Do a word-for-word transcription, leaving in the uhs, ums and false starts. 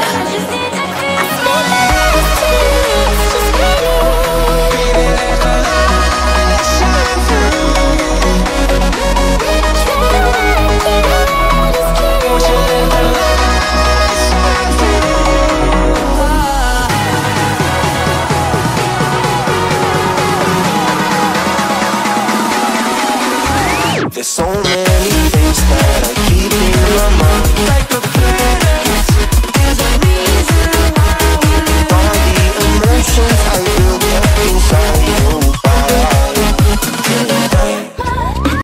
I just need to feel it. Baby, let the light shine through. Won't you let the light shine through? There's so many things that I keep in my mind.